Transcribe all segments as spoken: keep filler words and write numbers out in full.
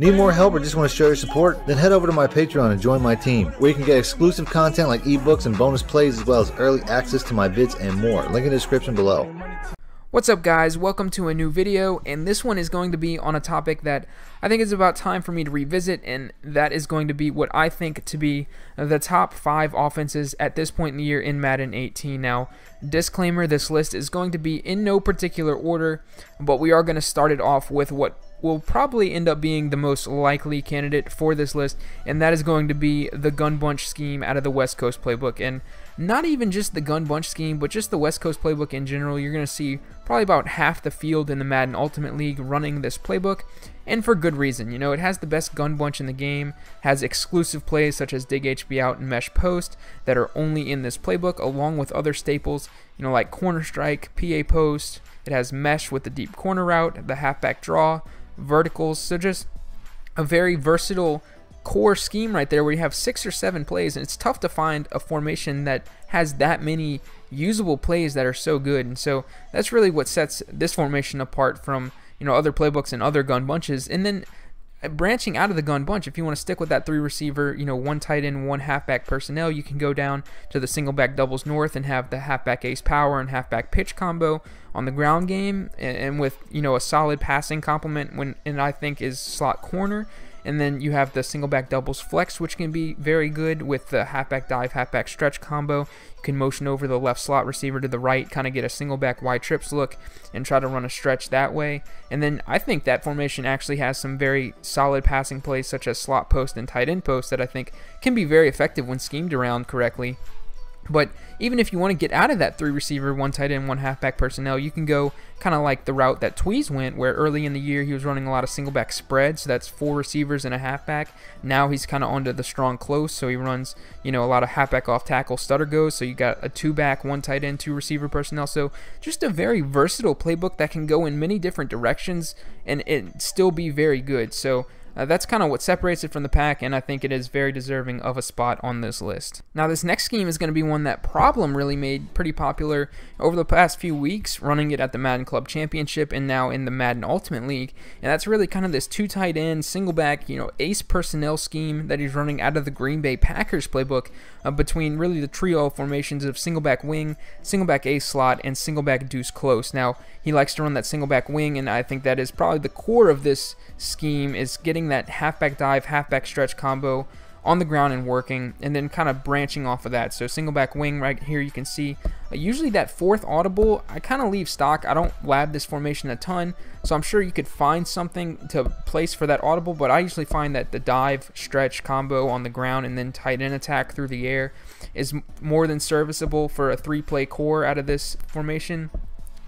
Need more help or just want to show your support? Then head over to my Patreon and join my team, where you can get exclusive content like ebooks and bonus plays, as well as early access to my vids and more. Link in the description below. What's up, guys? Welcome to a new video, and this one is going to be on a topic that I think it's about time for me to revisit, and that is going to be what I think to be the top five offenses at this point in the year in Madden eighteen. Now, disclaimer, this list is going to be in no particular order, but we are going to start it off with what will probably end up being the most likely candidate for this list, and that is going to be the Gun Bunch scheme out of the West Coast playbook. And not even just the Gun Bunch scheme, but just the West Coast playbook in general. You're going to see probably about half the field in the Madden Ultimate League running this playbook, and for good reason. You know, it has the best Gun Bunch in the game, has exclusive plays such as Dig H B Out and Mesh Post that are only in this playbook, along with other staples, you know, like Corner Strike, P A Post. It has Mesh with the deep corner route, the Halfback Draw, Verticals. So just a very versatile core scheme right there, where you have six or seven plays, and it's tough to find a formation that has that many usable plays that are so good. And so that's really what sets this formation apart from, you know, other playbooks and other Gun Bunches. And then branching out of the Gun Bunch, if you want to stick with that three receiver, you know, one tight end, one halfback personnel, you can go down to the Single Back Doubles North and have the halfback ace power and halfback pitch combo on the ground game, and with, you know, a solid passing complement when, and I think is slot corner. And then you have the Single Back Doubles Flex, which can be very good with the Halfback Dive, Halfback Stretch combo. You can motion over the left slot receiver to the right, kind of get a single back wide trips look and try to run a stretch that way. And then I think that formation actually has some very solid passing plays such as slot post and tight end post that I think can be very effective when schemed around correctly. But even if you want to get out of that three receiver, one tight end, one halfback personnel, you can go kind of like the route that Tweez went, where early in the year he was running a lot of single back spread, so that's four receivers and a halfback. Now he's kind of onto the strong close, so he runs, you know, a lot of halfback off tackle stutter goes, so you got a two back, one tight end, two receiver personnel. So just a very versatile playbook that can go in many different directions and it still be very good. So Uh, that's kind of what separates it from the pack, and I think it is very deserving of a spot on this list. Now, this next scheme is going to be one that Problem really made pretty popular over the past few weeks, running it at the Madden Club Championship and now in the Madden Ultimate League. And that's really kind of this two tight end, single back, you know, ace personnel scheme that he's running out of the Green Bay Packers playbook, uh, between really the trio formations of single back wing, single back ace slot, and single back deuce close. Now, he likes to run that single back wing, and I think that is probably the core of this scheme, is getting that halfback dive, halfback stretch combo on the ground and working, and then kind of branching off of that. So single back wing right here, you can see uh, usually that fourth audible, I kind of leave stock. I don't lab this formation a ton, so I'm sure you could find something to place for that audible, but I usually find that the dive stretch combo on the ground and then tight end attack through the air is more than serviceable for a three play core out of this formation.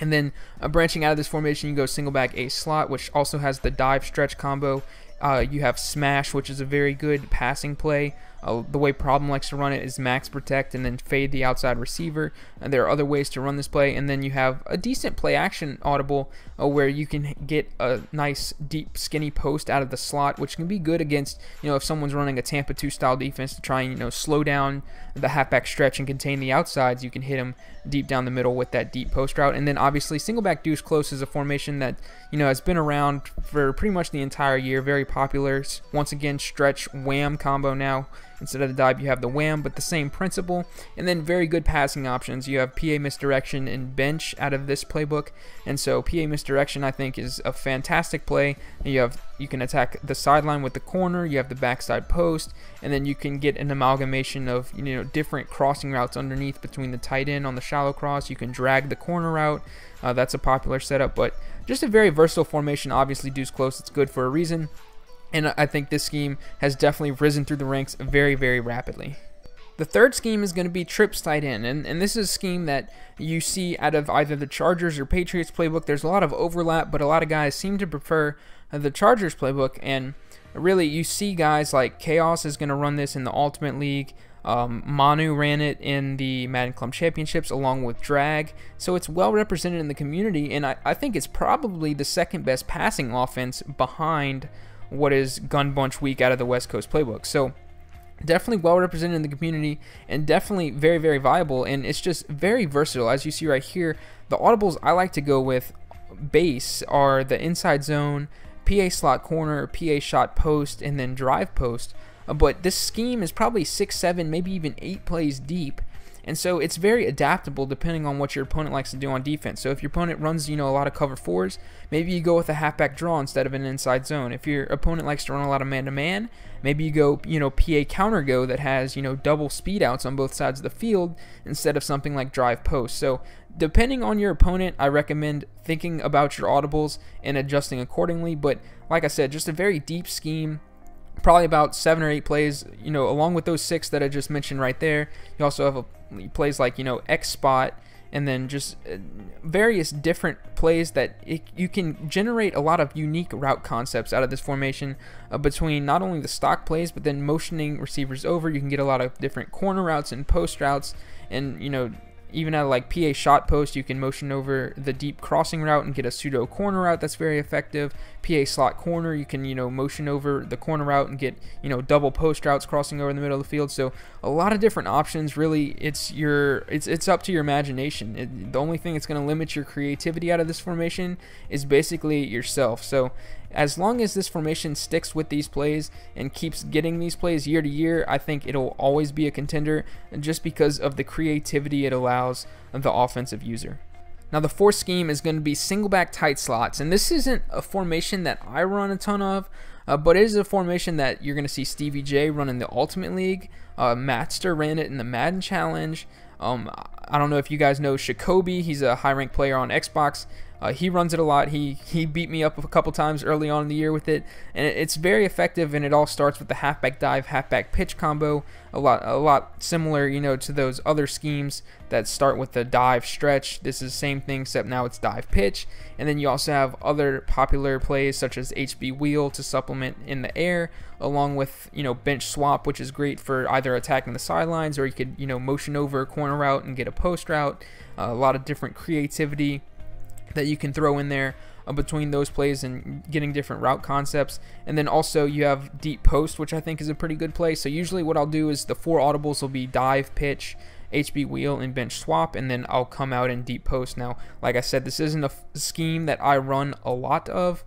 And then uh, branching out of this formation, you go single back ace slot, which also has the dive stretch combo. Uh, you have smash, which is a very good passing play. Uh, the way Problem likes to run it is max protect and then fade the outside receiver. And there are other ways to run this play. And then you have a decent play action audible, uh, where you can get a nice deep skinny post out of the slot, which can be good against, you know, if someone's running a Tampa two style defense to try and, you know, slow down the halfback stretch and contain the outsides. You can hit them deep down the middle with that deep post route. And then obviously single back deuce close is a formation that, you know, has been around for pretty much the entire year. Very popular. Once again, stretch wham combo now. Instead of the dive, you have the wham, but the same principle. And then very good passing options. You have P A Misdirection and Bench out of this playbook. And so P A Misdirection, I think, is a fantastic play. And you have, you can attack the sideline with the corner, you have the backside post, and then you can get an amalgamation of, you know, different crossing routes underneath between the tight end on the shallow cross. You can drag the corner route. Uh, that's a popular setup, but just a very versatile formation. Obviously, deuce close, it's good for a reason. And I think this scheme has definitely risen through the ranks very, very rapidly. The third scheme is going to be trips tight end, and, and this is a scheme that you see out of either the Chargers or Patriots playbook. There's a lot of overlap, but a lot of guys seem to prefer the Chargers playbook, and really you see guys like Chaos is going to run this in the Ultimate League. Um, Manu ran it in the Madden Club Championships along with Drag, so it's well represented in the community, and I, I think it's probably the second best passing offense behind what is Gun Bunch Week out of the West Coast playbook. So definitely well represented in the community, and definitely very, very viable, and it's just very versatile. As you see right here, the audibles I like to go with base are the Inside Zone, P A Slot Corner, P A Shot Post, and then Drive Post. Uh, but this scheme is probably six, seven, maybe even eight plays deep. And so it's very adaptable depending on what your opponent likes to do on defense. So if your opponent runs, you know, a lot of cover fours, maybe you go with a halfback draw instead of an inside zone. If your opponent likes to run a lot of man-to-man, maybe you go, you know, P A counter go that has, you know, double speed outs on both sides of the field instead of something like drive post. So depending on your opponent, I recommend thinking about your audibles and adjusting accordingly. But like I said, just a very deep scheme. Probably about seven or eight plays, you know, along with those six that I just mentioned right there. You also have a, plays like, you know, X spot, and then just various different plays that it, you can generate a lot of unique route concepts out of this formation uh, between not only the stock plays, but then motioning receivers over. You can get a lot of different corner routes and post routes, and, you know, even at like P A shot post, you can motion over the deep crossing route and get a pseudo corner route that's very effective. P A slot corner, you can, you know, motion over the corner route and get, you know, double post routes crossing over in the middle of the field. So a lot of different options. Really, it's your it's it's up to your imagination. It, the only thing that's going to limit your creativity out of this formation is basically yourself. So as long as this formation sticks with these plays and keeps getting these plays year to year, I think it'll always be a contender just because of the creativity it allows the offensive user. Now the fourth scheme is going to be single back tight slots, and this isn't a formation that I run a ton of, uh, but it is a formation that you're going to see Stevie J run in the Ultimate League. Uh, Matster ran it in the Madden Challenge. Um, I don't know if you guys know Shacoby. He's a high-ranked player on Xbox. Uh, he runs it a lot. He he beat me up a couple times early on in the year with it, and it, it's very effective. And it all starts with the halfback dive, halfback pitch combo. A lot a lot similar, you know, to those other schemes that start with the dive stretch. This is the same thing, except now it's dive pitch. And then you also have other popular plays such as H B wheel to supplement in the air, along with, you know, bench swap, which is great for either attacking the sidelines, or you could, you know, motion over a corner route and get a post route. Uh, a lot of different creativity that you can throw in there uh, between those plays and getting different route concepts. And then also you have deep post, which I think is a pretty good play. So usually what I'll do is the four audibles will be dive, pitch, H B wheel, and bench swap, and then I'll come out in deep post. Now, like I said, this isn't a scheme that I run a lot of,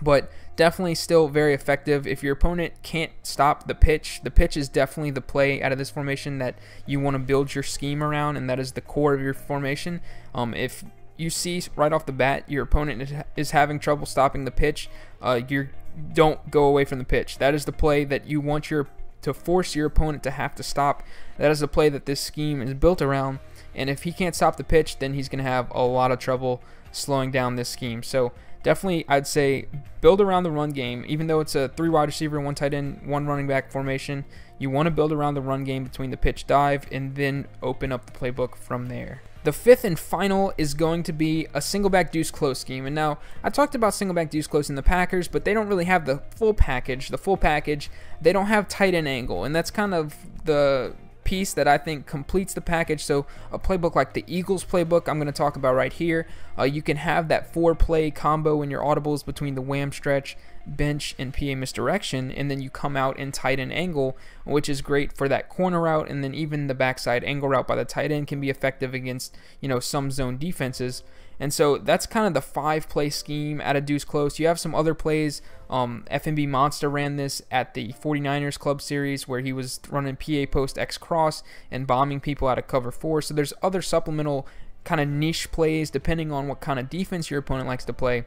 but definitely still very effective. If your opponent can't stop the pitch, the pitch is definitely the play out of this formation that you want to build your scheme around, and that is the core of your formation. Um, if you see right off the bat your opponent is having trouble stopping the pitch, uh, you don't go away from the pitch. That is the play that you want your to force your opponent to have to stop. That is the play that this scheme is built around, and if he can't stop the pitch, then he's going to have a lot of trouble slowing down this scheme. So definitely, I'd say build around the run game. Even though it's a three wide receiver, one tight end, one running back formation, you want to build around the run game between the pitch dive and then open up the playbook from there. The fifth and final is going to be a single back deuce close scheme. And now, I talked about single back deuce close in the Packers, but they don't really have the full package. The full package, they don't have tight end angle, and that's kind of the piece that I think completes the package. So a playbook like the Eagles playbook I'm going to talk about right here, uh, you can have that four play combo in your audibles between the Wham stretch, bench, and P A misdirection, and then you come out in tight end angle, which is great for that corner route, and then even the backside angle route by the tight end can be effective against, you know, some zone defenses. And so that's kind of the five play scheme at a deuce close. You have some other plays. Um, F N B Monster ran this at the forty-niners Club Series, where he was running P A post X cross and bombing people out of cover four. So there's other supplemental kind of niche plays depending on what kind of defense your opponent likes to play.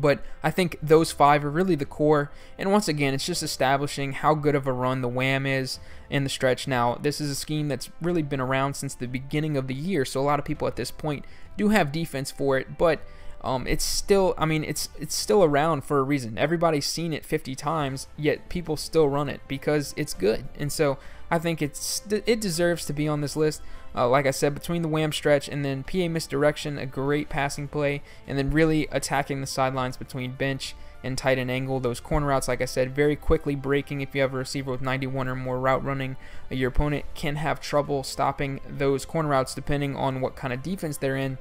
But I think those five are really the core. And once again, it's just establishing how good of a run the Wham is in the stretch. Now, this is a scheme that's really been around since the beginning of the year, so a lot of people at this point do have defense for it, but um, it's still, I mean, it's it's still around for a reason. Everybody's seen it fifty times, yet people still run it because it's good. And so I think it's it deserves to be on this list. Uh, like I said, between the Wham stretch and then P A misdirection, a great passing play, and then really attacking the sidelines between bench and tight end angle. Those corner routes, like I said, very quickly breaking. If you have a receiver with ninety-one or more route running, your opponent can have trouble stopping those corner routes depending on what kind of defense they're in.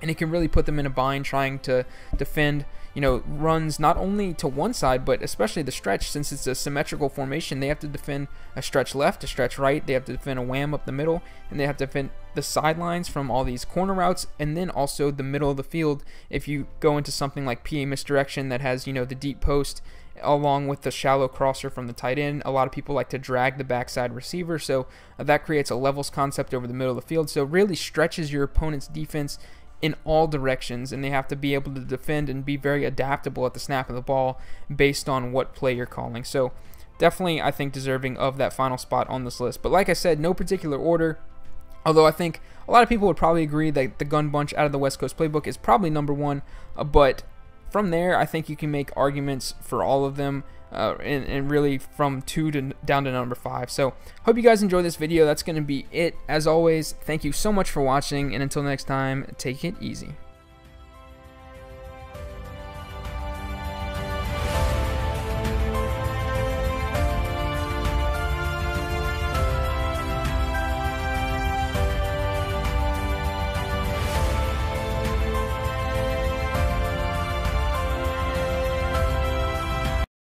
And it can really put them in a bind trying to defend, you know, runs not only to one side, but especially the stretch. Since it's a symmetrical formation, they have to defend a stretch left, a stretch right, they have to defend a wham up the middle, and they have to defend the sidelines from all these corner routes, and then also the middle of the field if you go into something like P A Misdirection that has, you know, the deep post along with the shallow crosser from the tight end. A lot of people like to drag the backside receiver, so that creates a levels concept over the middle of the field. So really stretches your opponent's defense in all directions, and they have to be able to defend and be very adaptable at the snap of the ball based on what play you're calling. So definitely, I think, deserving of that final spot on this list. But like I said, no particular order, although I think a lot of people would probably agree that the Gun Bunch out of the West Coast playbook is probably number one, uh, but from there I think you can make arguments for all of them, uh, and, and really from two to down to number five. So hope you guys enjoy this video. That's going to be it. As always, thank you so much for watching, and until next time, take it easy.